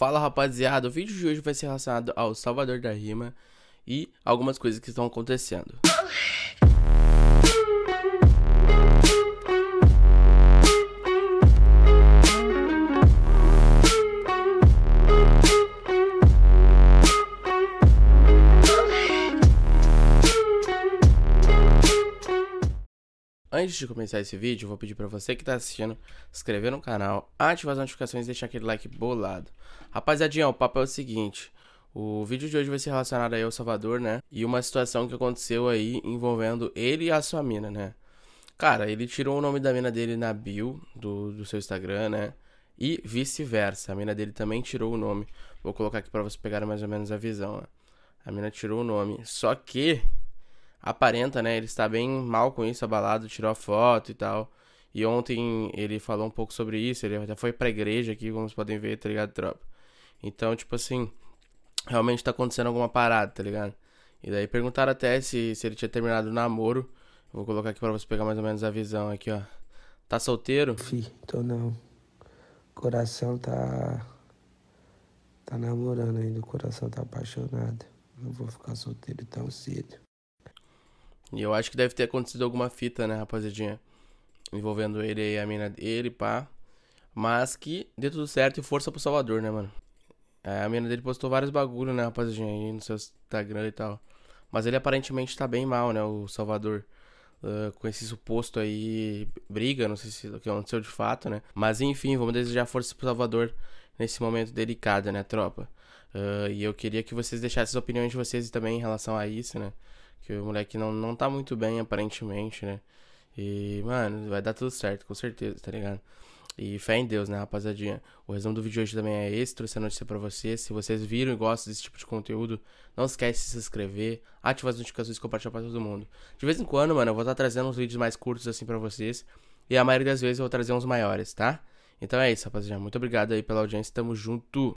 Fala rapaziada, o vídeo de hoje vai ser relacionado ao Salvador da Rima e algumas coisas que estão acontecendo. Antes de começar esse vídeo, eu vou pedir pra você que tá assistindo, se inscrever no canal, ativar as notificações e deixar aquele like bolado. Rapaziadinha, o papo é o seguinte, o vídeo de hoje vai ser relacionado aí ao Salvador, né? E uma situação que aconteceu aí envolvendo ele e a sua mina, né? Cara, ele tirou o nome da mina dele na bio do seu Instagram, né? E vice-versa, a mina dele também tirou o nome. Vou colocar aqui pra vocês pegarem mais ou menos a visão, né? A mina tirou o nome, só que... aparenta, né, ele está bem mal com isso, abalado, tirou a foto e tal. E ontem ele falou um pouco sobre isso, ele até foi pra igreja aqui, como vocês podem ver, tá ligado, tropa? Então, tipo assim, realmente tá acontecendo alguma parada, tá ligado? E daí perguntaram até se ele tinha terminado o namoro. Vou colocar aqui pra você pegar mais ou menos a visão aqui, ó. Tá solteiro? Fih, tô não. Coração tá namorando ainda, o coração tá apaixonado. Não vou ficar solteiro tão cedo. E eu acho que deve ter acontecido alguma fita, né, rapaziadinha? Envolvendo ele e a mina dele, pá. Mas que deu tudo certo e força pro Salvador, né, mano? A mina dele postou vários bagulho, né, rapaziadinha, aí no seu Instagram e tal. Mas ele aparentemente tá bem mal, né, o Salvador. Com esse suposto aí, briga, não sei se o que aconteceu de fato, né? Mas enfim, vamos desejar força pro Salvador nesse momento delicado, né, tropa? E eu queria que vocês deixassem as opiniões de vocês também em relação a isso, né? Que o moleque não tá muito bem, aparentemente, né? E, mano, vai dar tudo certo, com certeza, tá ligado? E fé em Deus, né, rapaziadinha? O resumo do vídeo de hoje também é esse, trouxe a notícia pra vocês. Se vocês viram e gostam desse tipo de conteúdo, não esquece de se inscrever, ativar as notificações e compartilhar pra todo mundo. De vez em quando, mano, eu vou estar trazendo uns vídeos mais curtos assim pra vocês. E a maioria das vezes eu vou trazer uns maiores, tá? Então é isso, rapaziada. Muito obrigado aí pela audiência, tamo junto!